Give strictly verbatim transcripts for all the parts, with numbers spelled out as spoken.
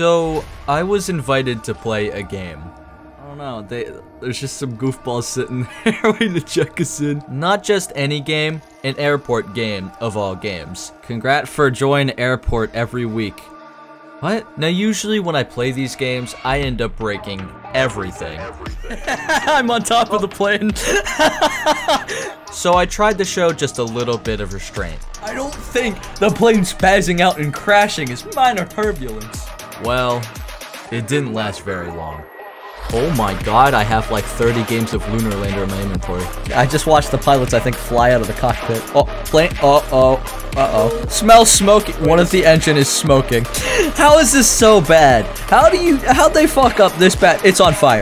So I was invited to play a game. I don't know, they, there's just some goofballs sitting there waiting to check us in. Not just any game, an airport game of all games. Congrats for joining airport every week. What? Now usually when I play these games, I end up breaking everything. everything. I'm on top oh. of the plane. So I tried to show just a little bit of restraint. I don't think the plane spazzing out and crashing is minor turbulence. Well, it didn't last very long. Oh my god, I have like thirty games of Lunar Lander in my inventory. I just watched the pilots, I think, fly out of the cockpit. Oh, plane, uh-oh, uh-oh. Smell smoking. One of the engine is smoking. How is this so bad? How do you, how'd they fuck up this bad? It's on fire.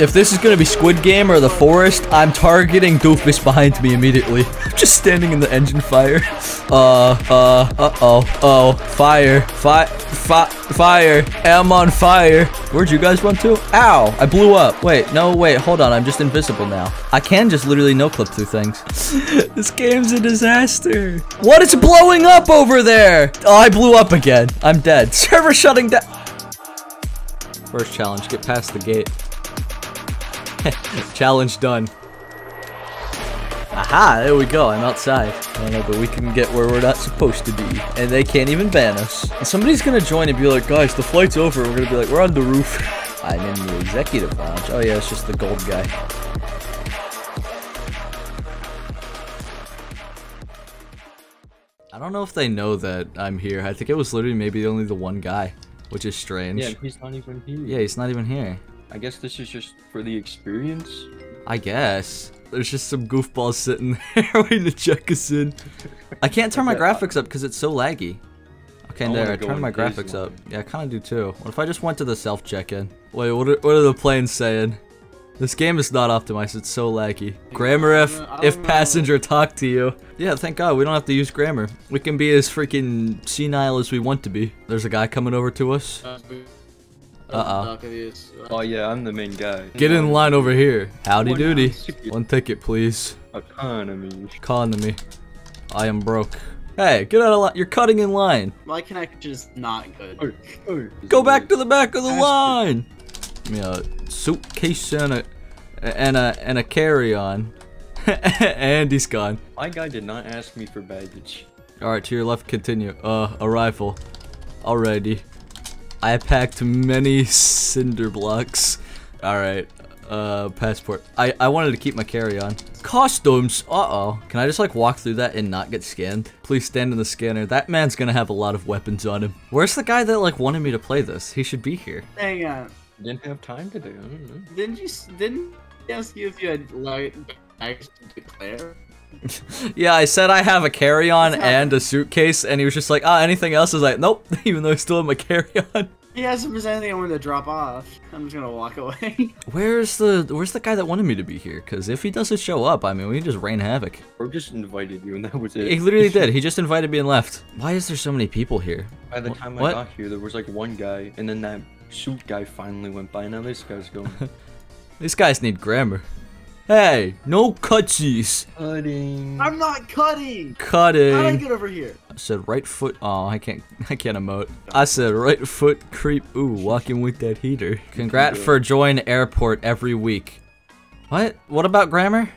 If this is gonna be Squid Game or The Forest, I'm targeting Doofus behind me immediately. Just standing in the engine fire. Uh, uh, uh-oh, oh, fire, fire, fi fire, I'm on fire. Where'd you guys run to? Ow, I blew up. Wait, no, wait, hold on, I'm just invisible now. I can just literally no-clip through things. This game's a disaster. What is blowing up over there? Oh, I blew up again. I'm dead. Server shutting down. First challenge, get past the gate. Challenge done. Aha, there we go, I'm outside. I know, but we can get where we're not supposed to be. And they can't even ban us. And somebody's gonna join and be like, guys, the flight's over. We're gonna be like, we're on the roof. I'm in the executive lounge. Oh yeah, it's just the gold guy. I don't know if they know that I'm here. I think it was literally maybe only the one guy, which is strange. Yeah, he's not even here. Yeah, he's not even here. I guess this is just for the experience? I guess. There's just some goofballs sitting there waiting to check us in. I can't turn my graphics up because it's so laggy. Okay, I there, I turned my graphics up. Yeah, I kind of do too. What if I just went to the self-check-in? Wait, what are, what are the planes saying? This game is not optimized, it's so laggy. Grammar if, if passenger talk to you. Yeah, thank god, we don't have to use grammar. We can be as freaking senile as we want to be. There's a guy coming over to us. Uh oh. Oh yeah, I'm the main guy. Get in line over here. Howdy doody. One ticket, please. Economy. Economy. I am broke. Hey, get out of line. You're cutting in line. My connection is not good. Oh, oh. Go back to the back of the line. Give me a suitcase and a and a and a carry-on. And he's gone. My guy did not ask me for baggage. All right, to your left, continue. Uh, a rifle. Alrighty. I packed many cinder blocks. Alright, uh, passport. I, I wanted to keep my carry-on. Customs, uh-oh. Can I just like walk through that and not get scanned? Please stand in the scanner. That man's gonna have a lot of weapons on him. Where's the guy that like wanted me to play this? He should be here. Hang on. Didn't have time to do it, I don't know. Didn't you, didn't he ask you if you had like, actually declare? Yeah, I said I have a carry-on and a suitcase, and he was just like, ah, oh, anything else? I was like, nope, even though I still have my carry-on. He asked if there's anything I wanted to drop off. I'm just gonna walk away. Where's the Where's the guy that wanted me to be here? Because if he doesn't show up, I mean, we just rain havoc. Or just invited you, and that was it. He literally did. He just invited me and left. Why is there so many people here? By the time what? I got here, there was like one guy, and then that suit guy finally went by. Now this guy's going. These guys need grammar. Hey, no cutsies. Cutting. I'm not cutting. Cutting. How'd I get over here? I said right foot. Oh, I can't. I can't emote. I said right foot creep. Ooh, walking with that heater. Congrats for joining airport every week. What? What about grammar?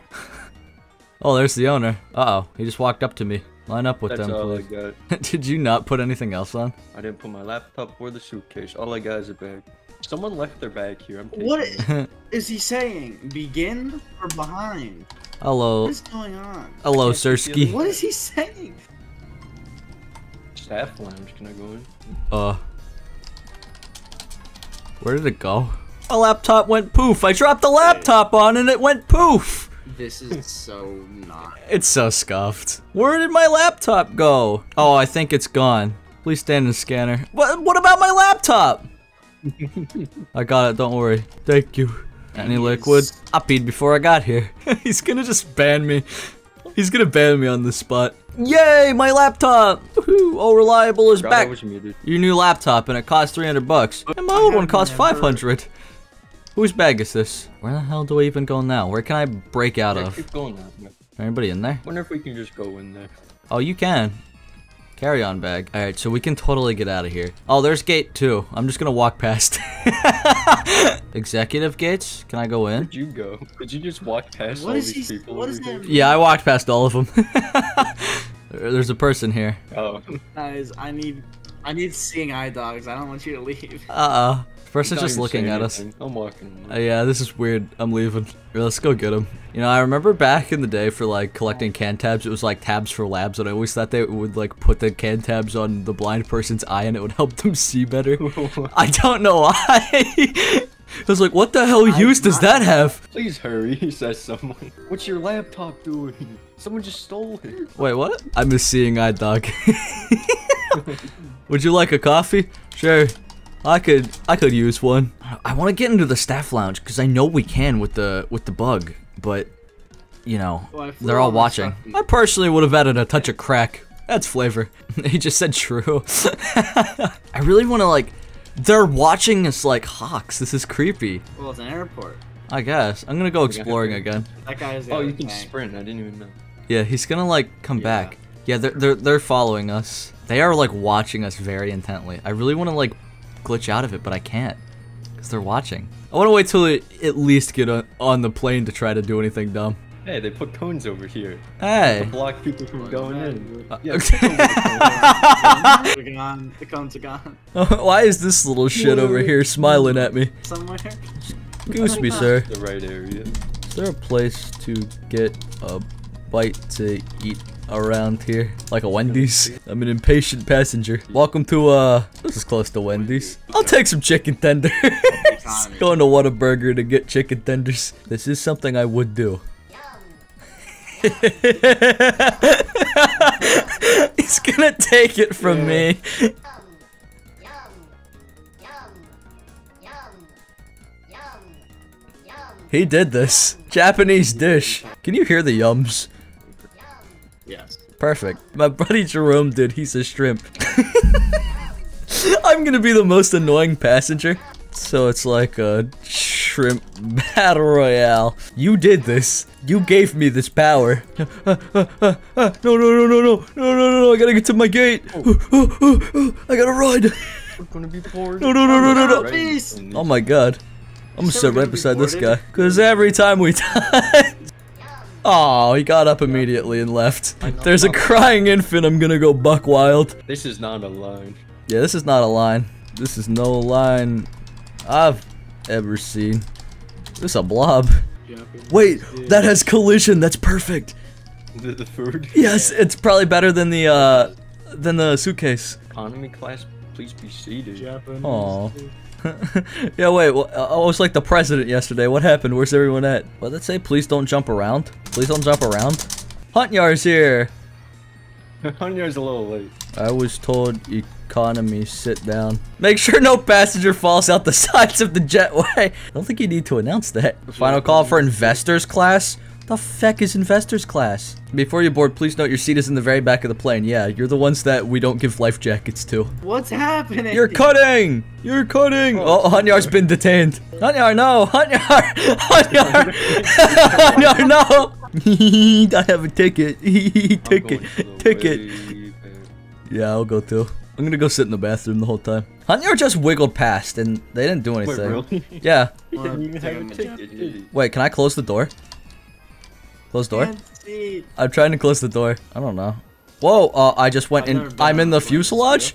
Oh, there's the owner. Uh oh, he just walked up to me. Line up with That's them, all please. I got. Did you not put anything else on? I didn't put my laptop or the suitcase. All I got is a bag. Someone left their bag here. I'm taking what it. Is he saying? Begin or behind? Hello. What is going on? Hello, Sirski. What is he saying? Staff lounge. Can I go in? Uh. Where did it go? My laptop went poof. I dropped the laptop on and it went poof. This is so not. It's so scuffed. Where did my laptop go? Oh, I think it's gone. Please stand in the scanner. What, what about my laptop? I got it, don't worry. Thank you. Any liquid? I peed before I got here. He's gonna just ban me. He's gonna ban me on the spot. Yay, my laptop! Woohoo! Oh, Reliable is back. Your new laptop, and it costs three hundred bucks. And my old one costs five hundred. Whose bag is this? Where the hell do I even go now? Where can I break out of? Anybody in there? Wonder if we can just go in there. Oh, you can. Carry-on bag. All right, so we can totally get out of here. Oh, there's gate two. I'm just gonna walk past. Executive gates? Can I go in? Where'd you go? Did you just walk past what all is these he, people? What is that? Yeah, I walked past all of them. There's a person here. Oh. Guys, I need, I need seeing eye dogs. I don't want you to leave. Uh-oh. Person's just looking at us. I'm walking. Uh, yeah, this is weird. I'm leaving. Here, let's go get him. You know, I remember back in the day for like collecting can tabs, it was like tabs for labs, and I always thought they would like put the can tabs on the blind person's eye and it would help them see better. I don't know why. I was like, what the hell use does that have? Please hurry, says someone. What's your laptop doing? Someone just stole it. Wait, what? I'm a seeing eye dog. Would you like a coffee? Sure. I could, I could use one. I want to get into the staff lounge because I know we can with the, with the bug, but you know, well, they're all watching. I personally would have added a touch of crack. That's flavor. He just said true. I really want to like, they're watching us like hawks. This is creepy. Well, it's an airport. I guess. I'm going to go exploring again. That guy is the oh, you can tank. Sprint. I didn't even know. Yeah. He's going to like come yeah. back. Yeah. They're, they're, they're following us. They are like watching us very intently. I really want to like glitch out of it, but I can't because they're watching. I want to wait till they at least get on, on the plane to try to do anything dumb. Hey, they put cones over here. Hey. To block people from going in. Uh, yeah, okay. The cones are gone. The cones are gone. Why is this little shit over here smiling at me? Somewhere. Excuse me, sir. The right area. Is there a place to get a bite to eat around here, like a Wendy's? I'm an impatient passenger. Welcome to uh this is close to Wendy's. I'll take some chicken tenders. Going to Whataburger to get chicken tenders. This is something I would do. He's gonna take it from yeah. me. He did this. Japanese dish. Can you hear the yums? Yes. Perfect. My buddy Jerome did. He's a shrimp. I'm gonna be the most annoying passenger. So it's like a shrimp battle royale. You did this. You gave me this power. No, no, no, no, no, no, no, no, no! I gotta get to my gate. Oh. I gotta ride. We're gonna be bored. No, no, no, no, no, no! Please. Oh my God. I'm gonna sit right beside this guy. Cause every time we die. Oh, he got up immediately and left. There's a crying infant. I'm gonna go buck wild. This is not a line. Yeah, this is not a line. This is no line I've ever seen. This is a blob. Wait, that has collision. That's perfect. The, the food? Yes, it's probably better than the uh, than the suitcase. Economy class, please be seated. Aw. Yeah, wait. Well, I was like the president yesterday. What happened? Where's everyone at? What did it say? Please don't jump around. Please don't jump around. Hunyar's here. Hunyar's a little late. I was told economy sit down. Make sure no passenger falls out the sides of the jetway. I don't think you need to announce that. Final call for investors class. The feck is investors class? Before you board, please note your seat is in the very back of the plane. Yeah, you're the ones that we don't give life jackets to. What's happening? You're cutting! You're cutting! Oh, oh Hunyar's been detained. Hunyar, no! Hunyar! Hunyar! Hunyar, no! I have a ticket. Ticket. Ticket. Way, yeah, I'll go too. I'm gonna go sit in the bathroom the whole time. Hunyar just wiggled past and they didn't do anything. Wait, really? Yeah. He didn't even have a ticket. Wait, can I close the door? Close door? I'm trying to close the door. I don't know. Whoa, uh, I just went in. I'm in the fuselage?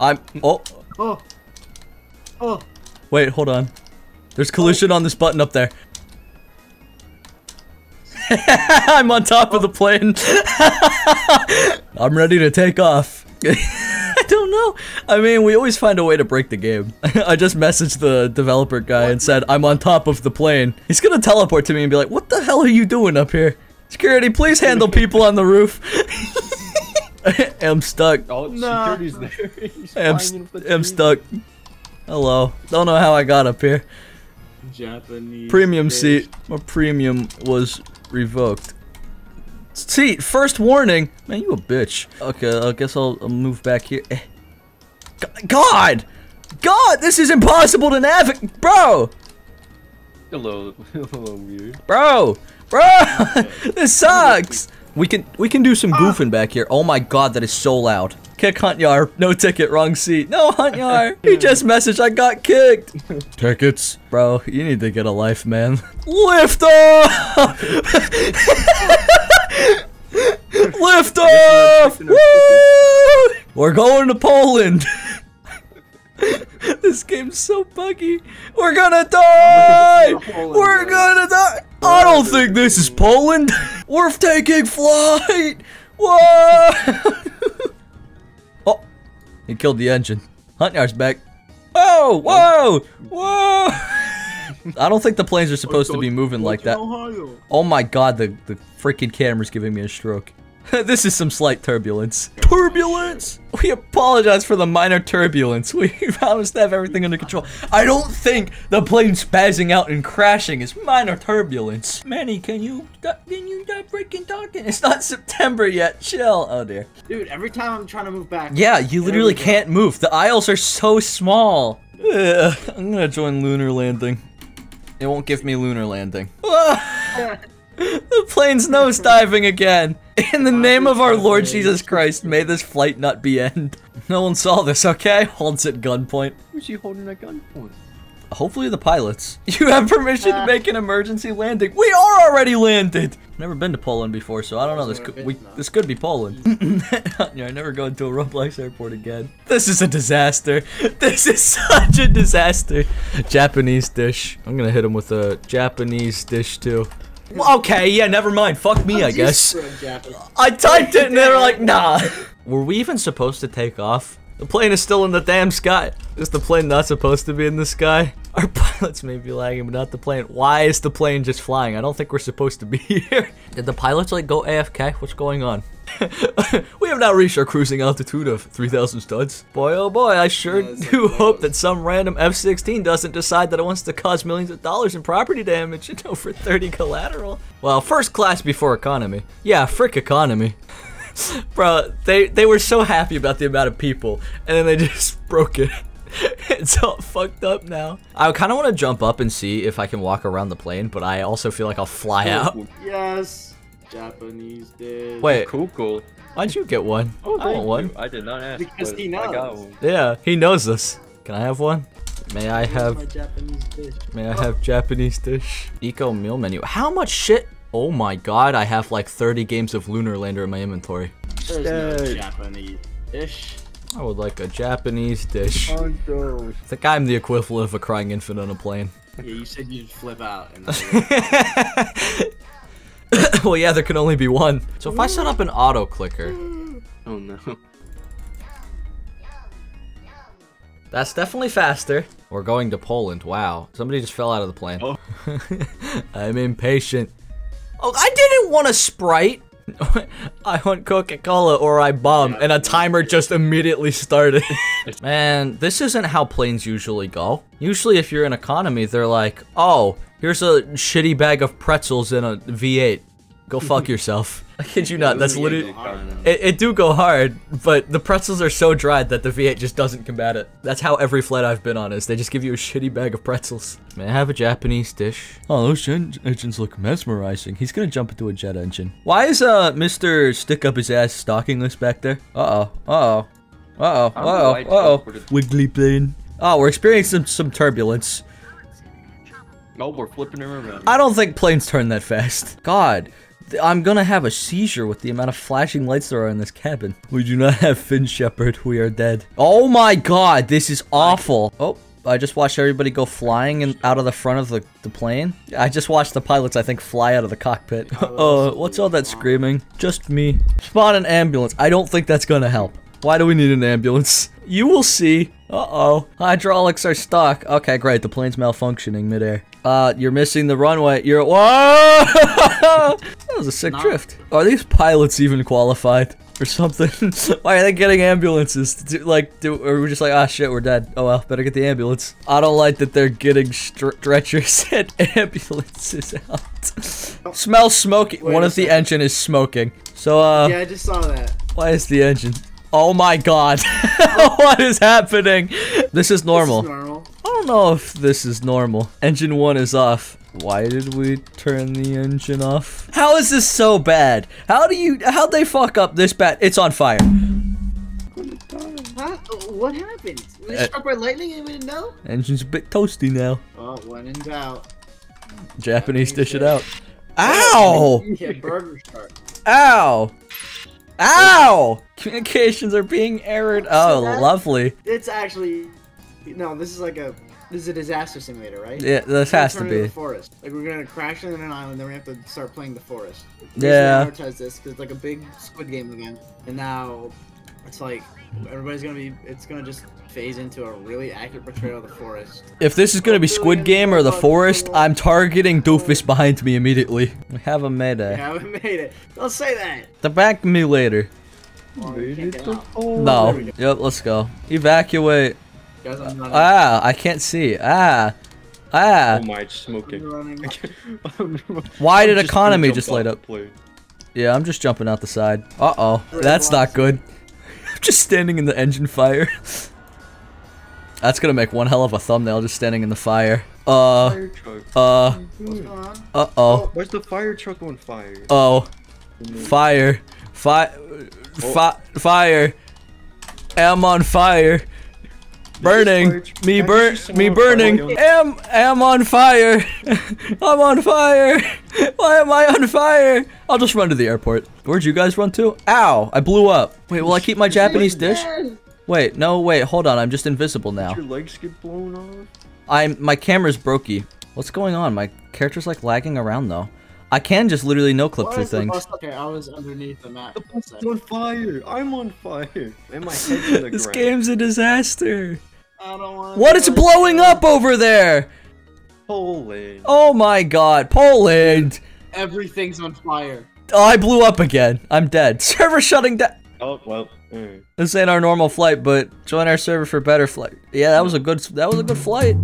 I'm- oh. Oh. Oh. Wait, hold on. There's collision oh. on this button up there. I'm on top oh. of the plane. I'm ready to take off. I don't know. I mean, we always find a way to break the game. I just messaged the developer guy and said, I'm on top of the plane. He's gonna teleport to me and be like, what the hell are you doing up here? Security, please handle people on the roof. I'm stuck. Oh, no. Security's there. He's I'm, st the I'm stuck. Hello. Don't know how I got up here. Japanese premium fish. Seat. My premium was revoked. Seat, first warning. Man, you a bitch. Okay, I guess I'll, I'll move back here. God! God, this is impossible to navigate. Bro! Hello. Hello, weird. Bro! Bro! This sucks! We can, we can do some goofing back here. Oh my God, that is so loud. Kick Hunt Yar. No ticket, wrong seat. No, Hunt Yar. He just messaged, I got kicked. Tickets. Bro, you need to get a life, man. Lift off! Lift off! Woo! We're going to Poland. This game's so buggy. We're gonna die! We're gonna die! I don't think this is Poland. We're taking flight! Whoa! Oh, he killed the engine. Hunt Yar's back. Oh, whoa! Whoa! I don't think the planes are supposed to be moving like that. Oh my god, the, the freaking camera's giving me a stroke. This is some slight turbulence. Turbulence! We apologize for the minor turbulence. We promised to have everything under control. I don't think the plane spazzing out and crashing is minor turbulence. Manny, can you can you stop freaking talking? It's not September yet. Chill. Oh dear. Dude, every time I'm trying to move back. Yeah, you literally can't move. The aisles are so small. Ugh, I'm gonna join lunar landing. It won't give me lunar landing. The plane's nose diving again. In the name of our Lord Jesus Christ, may this flight not be end. No one saw this, okay? Holds at gunpoint. Who's she holding at gunpoint? Hopefully the pilots. You have permission to make an emergency landing. We are already landed. Never been to Poland before, so I don't know. This could we, this could be Poland. Yeah, I never go into a Roblox airport again. This is a disaster. This is such a disaster. Japanese dish. I'm gonna hit him with a Japanese dish too. Okay, yeah, never mind. Fuck me, I guess. I typed it and they were like, nah. Were we even supposed to take off? The plane is still in the damn sky. Is the plane not supposed to be in the sky? Our pilots may be lagging, but not the plane. Why is the plane just flying? I don't think we're supposed to be here. Did the pilots, like, go A F K? What's going on? We have now reached our cruising altitude of three thousand studs. Boy, oh boy, I sure yeah, do like hope that some random F sixteen doesn't decide that it wants to cause millions of dollars in property damage, you know, for thirty collateral. Well, first class before economy. Yeah, frick economy. Bro, they, they were so happy about the amount of people, and then they just broke it. It's all fucked up now. I kind of want to jump up and see if I can walk around the plane, but I also feel like I'll fly out. Yes. Japanese dish. Wait. Cool, cool. Why'd you get one? Oh, I want one. I did not ask. Because he knows. I got one. Yeah, he knows us. Can I have one? May I have... May I have Japanese dish? Eco meal menu. How much shit? Oh my god, I have like thirty games of Lunar Lander in my inventory. There's no Japanese dish. I would like a Japanese dish. I think I'm the equivalent of a crying infant on a plane. Yeah, you said you'd flip out. And well, yeah, there can only be one. So if I set up an auto clicker. Oh no. That's definitely faster. We're going to Poland. Wow. Somebody just fell out of the plane. Oh. I'm impatient. Oh, I didn't want a Sprite. I want Coca-Cola or I bomb, and a timer just immediately started. Man, this isn't how planes usually go. Usually if you're in economy, they're like, oh, here's a shitty bag of pretzels in a V eight. Go fuck yourself. I kid you not, that's literally... It, it do go hard, but the pretzels are so dried that the V eight just doesn't combat it. That's how every flight I've been on is. They just give you a shitty bag of pretzels. May I have a Japanese dish? Oh, those jet engines look mesmerizing. He's gonna jump into a jet engine. Why is uh Mister Stick-Up-His-Ass stalking us back there? Uh-oh, uh-oh, uh-oh, uh-oh, uh-oh. Wiggly plane. Oh, we're experiencing some, some turbulence. Oh, we're flipping him around. I don't think planes turn that fast. God. I'm gonna have a seizure with the amount of flashing lights there are in this cabin. We do not have Finn Shepherd. We are dead. Oh my god, this is awful. Oh, I just watched everybody go flying and out of the front of the, the plane. I just watched the pilots, I think, fly out of the cockpit. Oh, uh, what's all that screaming? Just me. Spot an ambulance. I don't think that's gonna help. Why do we need an ambulance? You will see. Uh-oh. Hydraulics are stuck. Okay, great. The plane's malfunctioning midair. Uh, you're missing the runway. You're- Whoa! That was a sick Not drift. Are these pilots even qualified or something? Why are they getting ambulances? Do, like, do- or we're just like, ah, shit, we're dead. Oh well, better get the ambulance. I don't like that they're getting stretchers and ambulances out. Oh. Smell smoking. One of the engine is smoking. So, uh- yeah, I just saw that. Why is the engine- Oh my god. What is happening? This is normal. This is normal. I don't know if this is normal. Engine one is off. Why did we turn the engine off? How is this so bad? How do you- how'd they fuck up this bad? It's on fire. What happened? We uh, struck by lightning and we didn't know? Engine's a bit toasty now. Oh, when in doubt. Japanese dish it out. Ow! Yeah, burger shark. Ow! Ow! Communications are being errored. Oh, so lovely. It's actually... No, this is like a... This is a disaster simulator, right? Yeah, this has to be. The forest. Like, we're gonna crash in an island, then we have to start playing the forest. Yeah. We advertise this, because it's like a big Squid Game again. And now, it's like, everybody's gonna be, it's gonna just phase into a really accurate portrayal of the forest. If this is gonna be Squid Game or the forest, I'm targeting Doofus behind me immediately. We haven't made it. We haven't made it. Don't say that! The back me later. Oh, no. Yep, let's go. Evacuate. Ah, I can't see. Ah, ah. Oh my, it's smoking. Why did economy just light up? Yeah, I'm just jumping out the side. Uh oh, that's not good. I'm just standing in the engine fire. That's gonna make one hell of a thumbnail, just standing in the fire. Uh, uh, uh oh. Where's the fire truck on fire? Oh, fire, fire, fire, fire. I'm on fire. Burning, me burn, me burning. Am, am on fire. I'm on fire. Why am I on fire? I'll just run to the airport. Where'd you guys run to? Ow! I blew up. Wait, will I keep my Japanese dish? Wait, no, wait, hold on. I'm just invisible now. Did your legs get blown off? I'm. My camera's brokey. What's going on? My character's like lagging around though. I can just literally no-clip through things. Bus? Okay, I was underneath the map. The bus is on fire. I'm on fire. And my head's in the ground. This game's a disaster. I don't want what is blowing up over there? Poland. Oh my god, Poland. Everything's on fire. Oh, I blew up again. I'm dead. Server shutting down. Oh, well. Mm. This ain't our normal flight, but join our server for better flight. Yeah, that was a good that was a good flight.